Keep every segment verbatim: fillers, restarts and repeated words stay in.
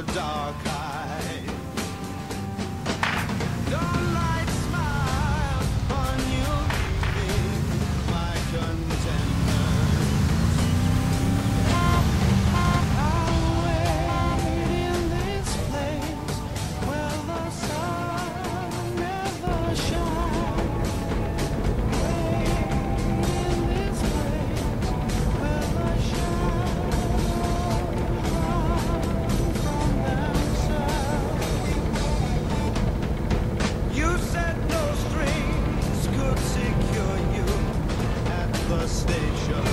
her dark eye. Dawnlight smile on you, my contender. I'll wait in this place where the sun never shines. Wait in this place where the shadows run from themselves. You said no strings could secure you at the station.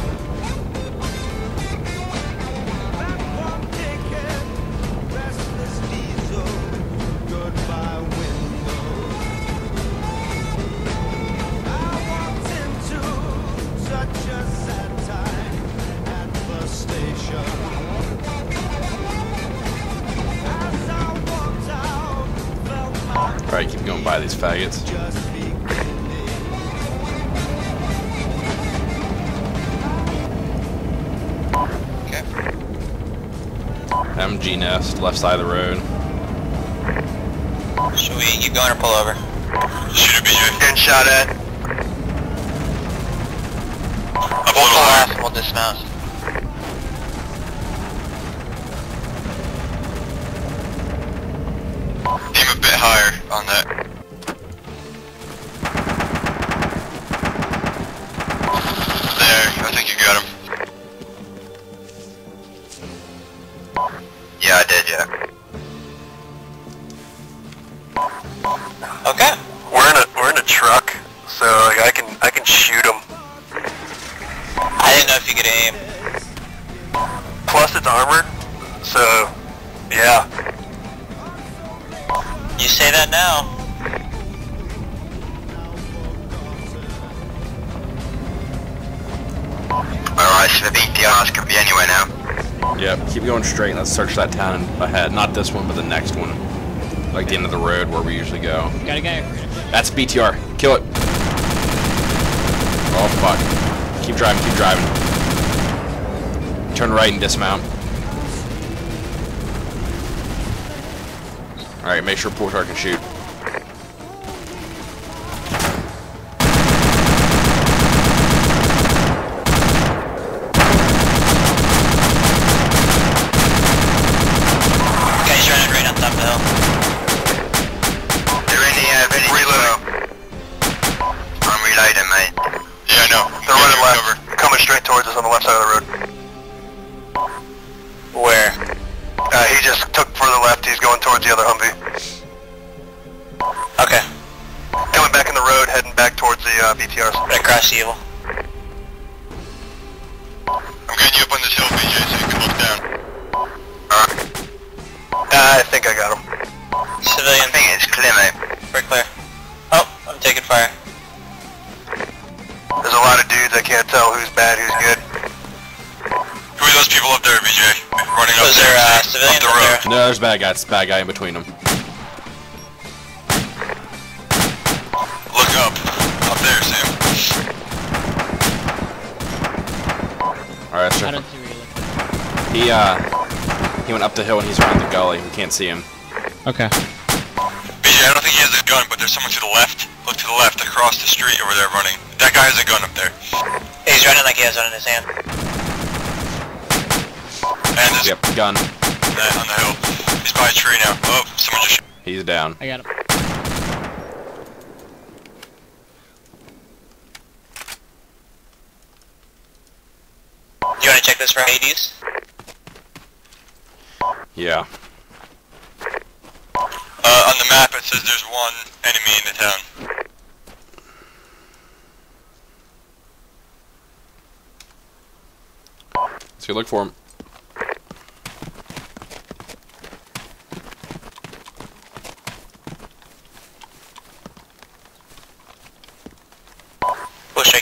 Alright, keep going by these faggots. Okay. M G nest, left side of the road. Should we keep going or pull over? Should it be just getting shot at? I'll pull over. We'll dismount. Aim a bit higher on that. There, I think you got him. Yeah, I did, yeah. Okay. We're in a we're in a truck, so like I can I can shoot him. I didn't know if you could aim. Plus it's armored, so yeah. You say that now. Alright, so I think the odds could be anyway now. Yep, keep going straight and let's search that town ahead. Not this one, but the next one. Like the end of the road where we usually go. Got a guy. That's B T R. Kill it. Oh fuck. Keep driving, keep driving. Turn right and dismount. Alright, make sure Portar can shoot. Guy's running right on top of the hill. They're in the uh, video. Reload. I'm reloading, mate. Yeah, I know. They're running left. Over. Coming straight towards us on the left side of the road. Where? Uh, he just took further left. He's going towards the other Humvee. Okay. Coming back in the road, heading back towards the uh, B T Rs. Right across the evil. I'm getting you up on this hill, B J, so you can look down. Alright. Uh, I think I got him. Civilian. I think it's clear, mate. We're clear. Oh, I'm taking fire. There's a lot of dudes, I can't tell who's bad, who's good. Who are those people up there, B J? Running up, there, uh, up the road. There. No, there's bad guys. Bad guy in between them. Look up. Up there, Sam. Alright, sure. I don't see where you look. He, uh, he went up the hill and he's around the gully. We can't see him. Okay. B J, I don't think he has a gun, but there's someone to the left. Look to the left, across the street over there running. That guy has a gun up there. He's running like he has one in his hand. And yep, gun. On the hill. He's by a tree now. Oh, someone just. He's down. I got him. You wanna check this for I E Ds? Yeah. Uh, on the map it says there's one enemy in the town. Let's go look for him.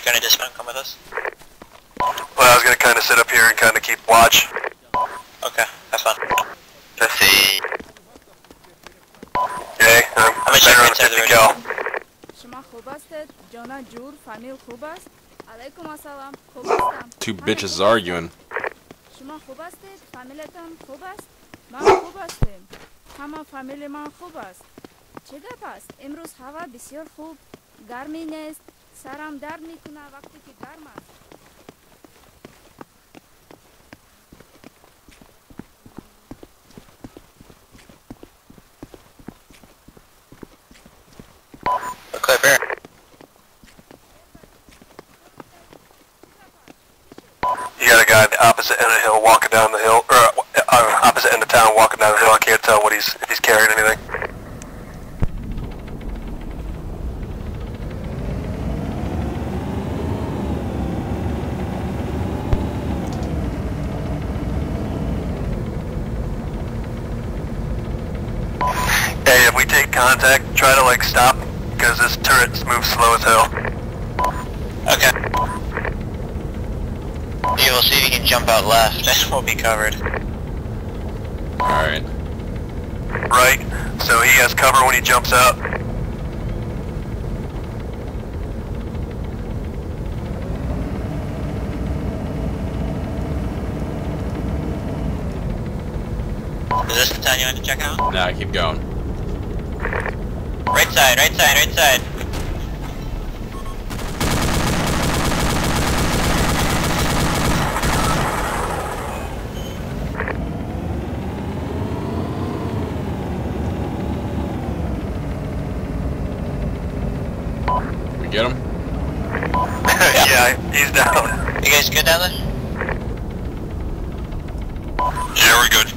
Gonna dismount, come with us. Well, I was gonna kind of sit up here and kind of keep watch. Okay, have fun. Let's see. Okay, I'm, I'm gonna right inside the cal. Two bitches arguing. فامیل من خوب است. چه گپ است؟ امروز هوا بسیار خوب گرمی نیست. سرم درد میکنه وقتی که گرم است. Opposite end of the hill, walking down the hill, or uh, opposite end of town, walking down the hill. I can't tell what he's if he's carrying anything. Hey, if we take contact, try to like stop because this turret moves slow as hell. Okay. Yeah, we'll see if you can jump out left. This won't be covered. Alright. Right, so he has cover when he jumps out. Is this the town you want to check out? Nah, keep going. Right side, right side, right side. Get him? Yeah. Yeah, he's down. You guys good down there? Yeah, we're good.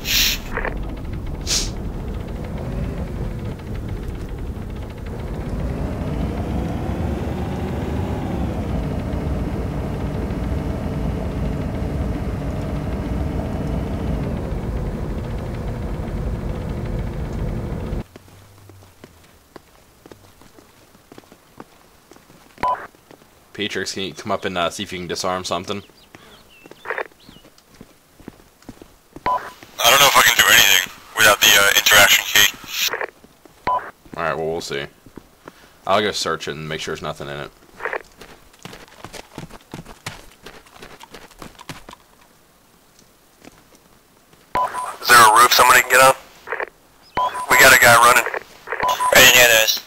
Patrix, can you come up and uh, see if you can disarm something? I don't know if I can do anything without the uh, interaction key. Alright, well, we'll see. I'll go search it and make sure there's nothing in it. Is there a roof somebody can get on? We got a guy running. Right, yeah, there is.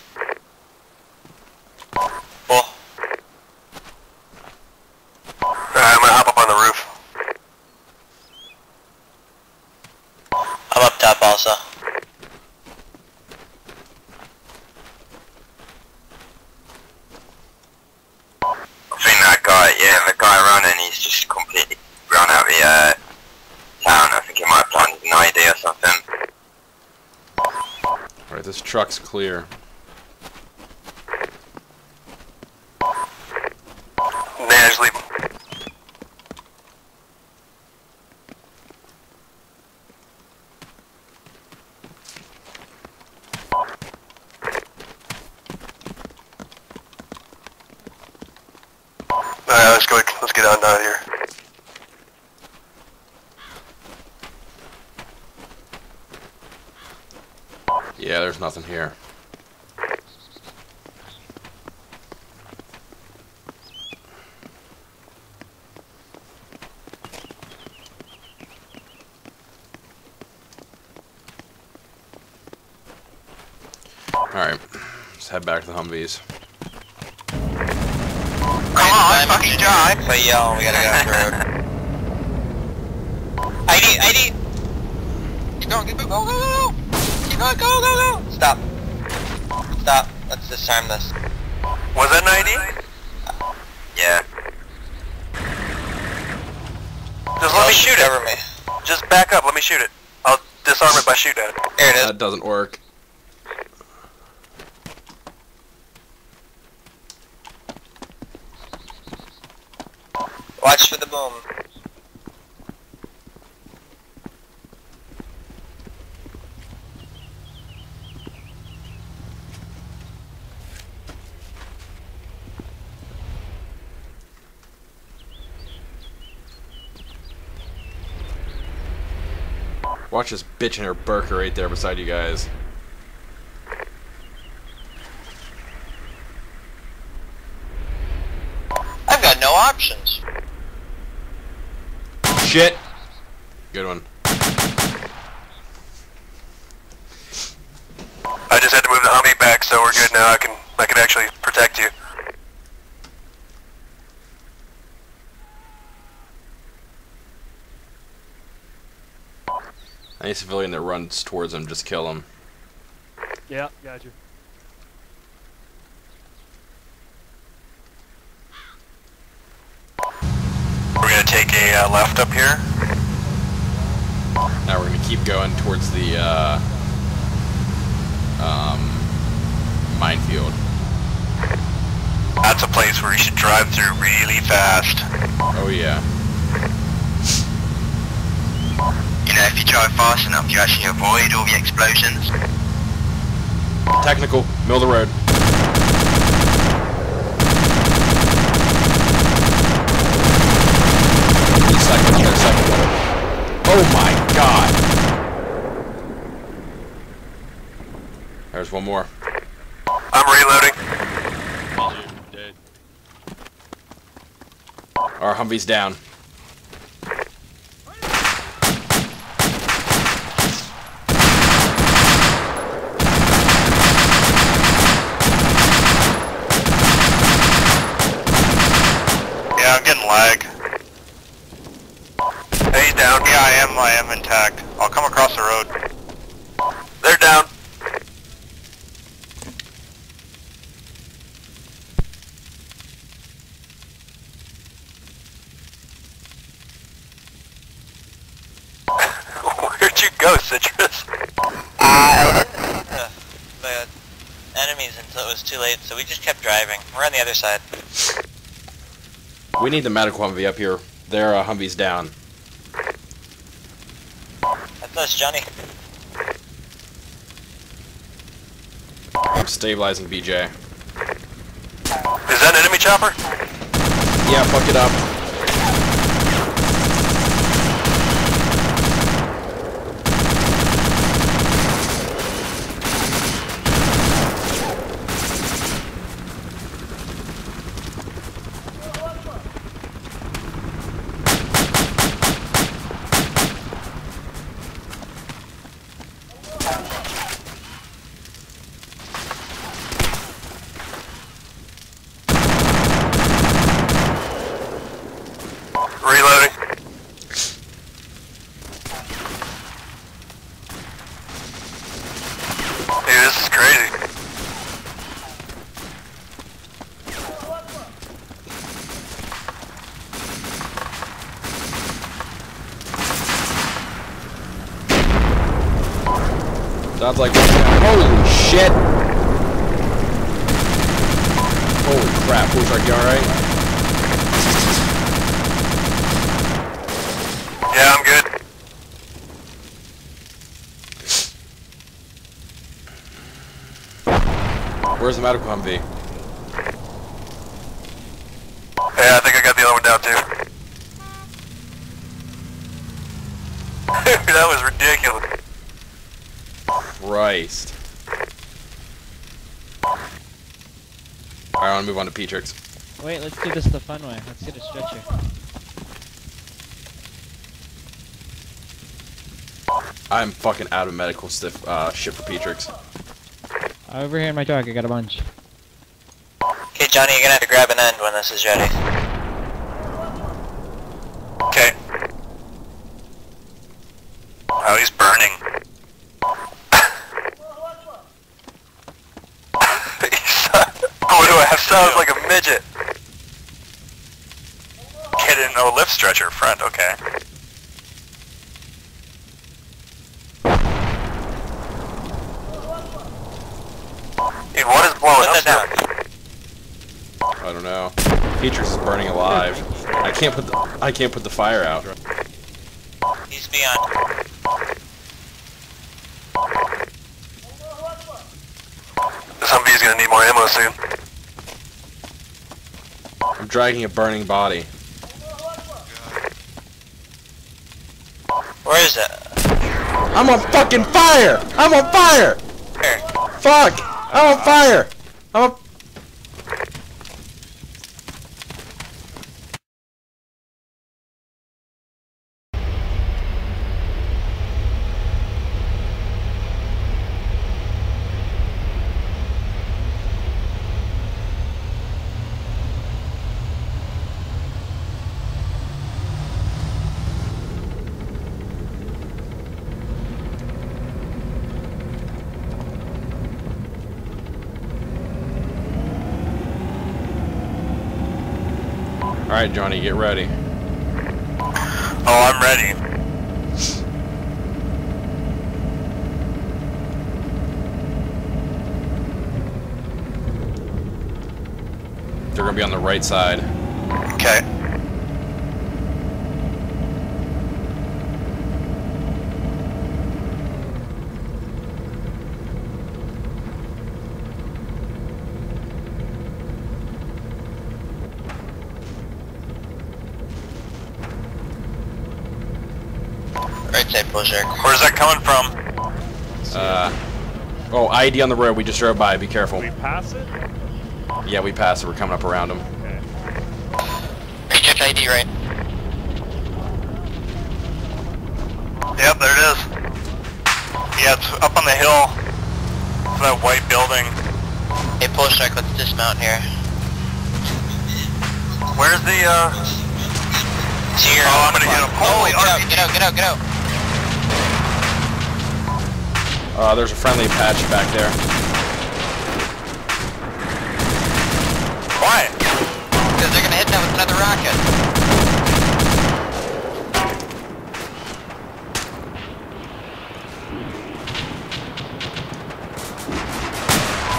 Also. I think that guy, yeah, the guy running, he's just completely run out of the uh, town. I think he might have planted an I E D or something. Alright, this truck's clear. Let's go. Let's get out of here. Yeah, there's nothing here. All right, let's head back to the Humvees. Fucking drive! But yo, we gotta get off the road. I D, I D! Keep going, keep going, go, go, go! Keep going, go, go, go! Stop. Stop. Let's disarm this. Was that an I D? Uh, yeah. Just let me shoot it. Cover me. Just back up, let me shoot it. I'll disarm it by shooting at it. There it is. That doesn't work. Watch for the boom. Watch this bitch and her burka right there beside you guys. I've got no options. Shit! Good one. just had to move the Humvee back, so we're good now. I can I can actually protect you. Any civilian that runs towards him, just kill him. Yeah, got you. We're gonna take a uh, left up here. Now we're gonna keep going towards the uh, um, minefield. That's a place where you should drive through really fast. Oh yeah. You know, if you drive fast enough, you actually avoid all the explosions. Technical, middle of the road. Second, second. Oh my god! There's one more. I'm reloading. Dude, dead. Our Humvee's down. I'm getting lag. Hey, down. Yeah, I am. I am intact. I'll come across the road. They're down. Where'd you go, Citrus? Uh, the enemies until it was too late, so we just kept driving. We're on the other side. We need the medical Humvee up here. Their uh, Humvee's down. That's us, Johnny. I'm stabilizing B J. Is that an enemy chopper? Yeah, fuck it up. Sounds like one down. Holy shit! Holy crap, Horsehark, you alright? Yeah, I'm good. Where's the medical Humvee? Hey, I think I got the other one down too. That was ridiculous. Christ. Alright, I want to move on to P-Tricks. Wait, let's do this the fun way. Let's get a stretcher. I'm fucking out of medical stiff, uh, shit for P-Tricks. Over here in my truck, I got a bunch. Okay, Johnny, you're gonna have to grab an end when this is ready. Okay. Oh, he's burning. Sounds like a midget. Kid in no lift stretcher front, okay. Dude, what is blowing up now? I don't know. Petrus is burning alive. I can't put the I can't put the fire out. He's beyond. Somebody's gonna need more ammo soon. I'm dragging a burning body. Where is that? I'm on fucking fire! I'm on fire! Where? Fuck! I'm on fire! I'm on... Alright, Johnny, get ready. Oh, I'm ready. They're gonna be on the right side. Okay. Where's that coming from? Uh, oh, I E D on the road. We just drove by. Be careful. We pass it? Yeah, we pass it. We're coming up around them. Okay. Check I E D, right? Yep, there it is. Yeah, it's up on the hill. It's that white building. Hey, pull check. Let's dismount here. Where's the, uh... Here. Oh, I'm gonna get him. Holy R P G. Get out, get out, get out. Uh, there's a friendly patch back there. Quiet! Because they're gonna hit that with another rocket.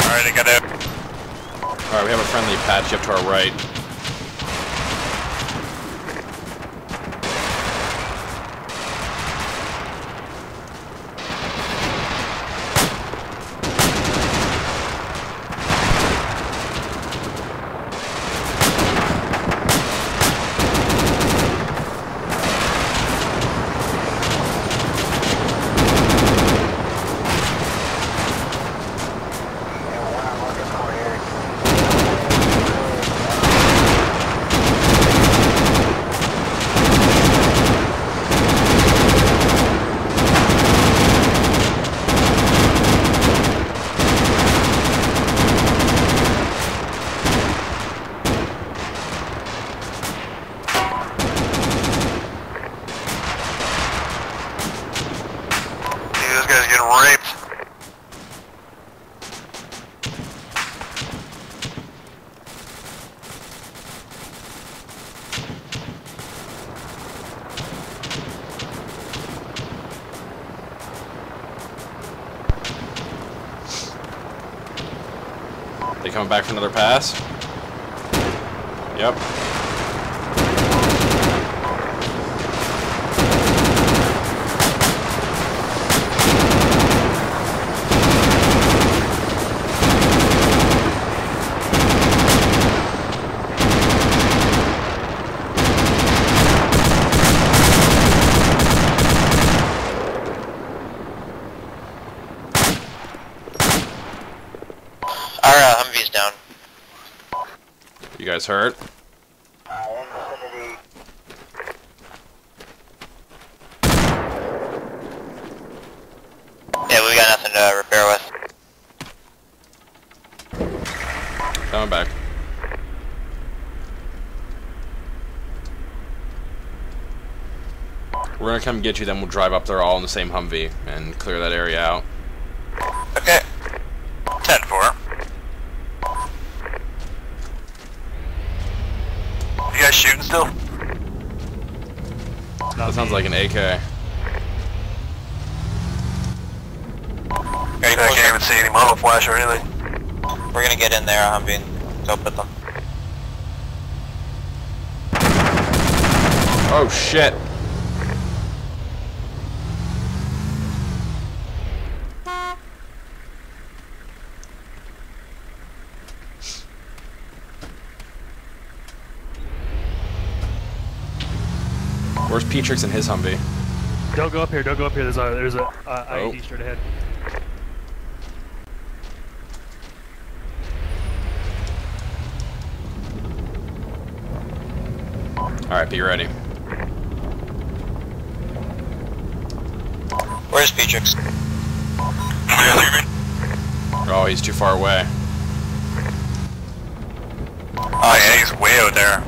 Alright, I got it. Alright, we have a friendly patch up to our right. Coming back for another pass. Yep. You guys hurt? Yeah, we got nothing to repair with. Coming back. We're gonna come get you, then we'll drive up there all in the same Humvee and clear that area out. Okay. ten four. Shooting still? That sounds like an A K. I can't even see any muzzle flash or anything. We're gonna get in there, I'm being dope with them. Oh shit! Where's Petrix and his Humvee? Don't go up here, don't go up here. There's a, there's a uh, I E D oh. Straight ahead. Alright, be ready. Where's Petrix? Oh, he's too far away. Oh yeah, he's way out there.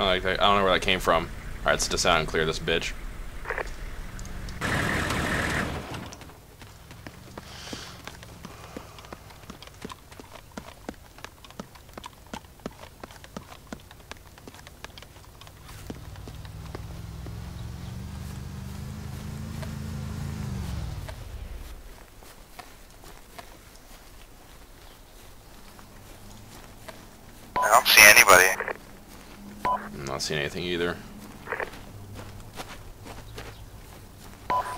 I don't know where that came from. Alright, let's just out and clear this bitch. Seen anything either. I'm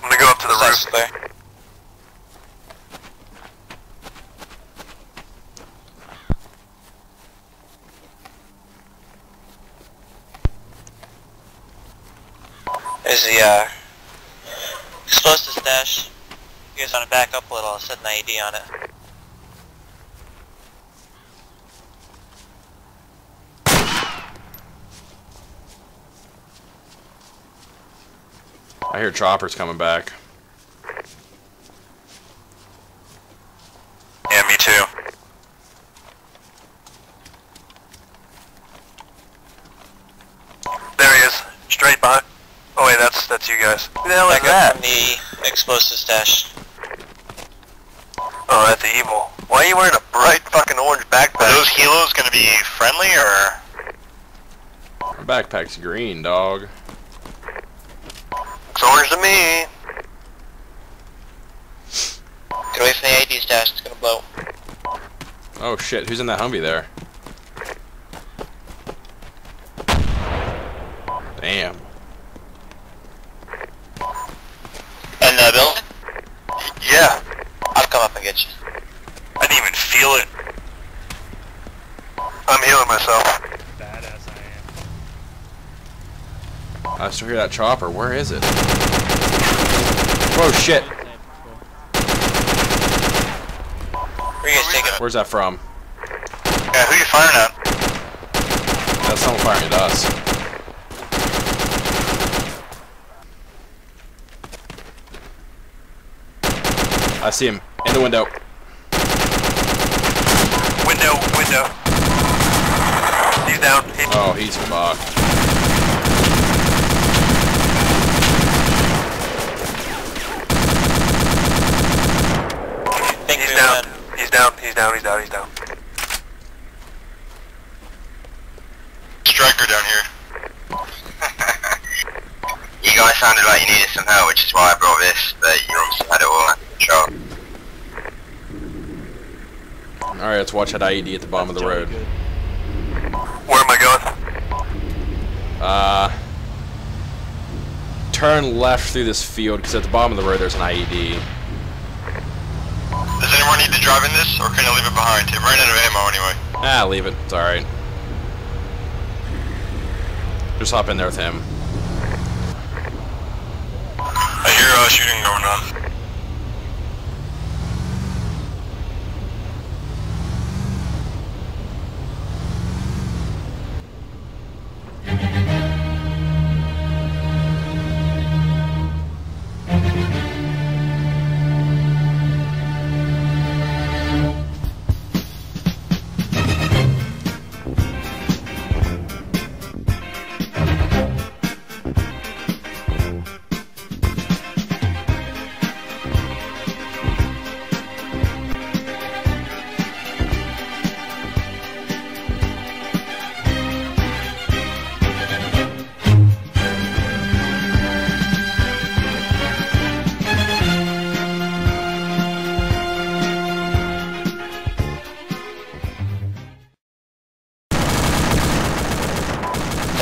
gonna go up to the roof there. There's the uh, explosive stash. You guys want to back up a little? I'll set an I E D on it. I hear choppers coming back. Yeah, me too. There he is, straight behind. Oh wait, that's that's you guys. Who the hell is that? The explosive stash. Oh, that's evil. Why are you wearing a bright fucking orange backpack? Are those helos gonna be friendly or? My backpack's green, dog. To me. Get away from the I E D stash, it's gonna blow. Oh shit, who's in that Humvee there? Damn. And the uh, building? Yeah. I'll come up and get you. I didn't even feel it. I'm healing myself. Badass I am. I still hear that chopper, where is it? Oh shit! Where's that from? Yeah, who are you firing at? That's someone firing at us. I see him in the window. Window, window. He's down. He's oh, he's fucked. He's down, he's down, he's down. Striker down here. You guys sounded like you needed some help, which is why I brought this, but you obviously had it all under control. Alright, let's watch that I E D at the bottom That's of the road. Good. Where am I going? Uh, turn left through this field, because at the bottom of the road there's an I E D. Does anyone need to drive in this, or can I leave it behind? It ran out of ammo anyway. Ah, leave it. It's alright. Just hop in there with him. I hear uh, shooting going on.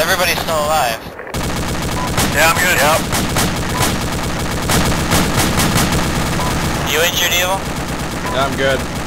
Everybody's still alive. Yeah, I'm good. Yep. You injured, Evil? Yeah, I'm good.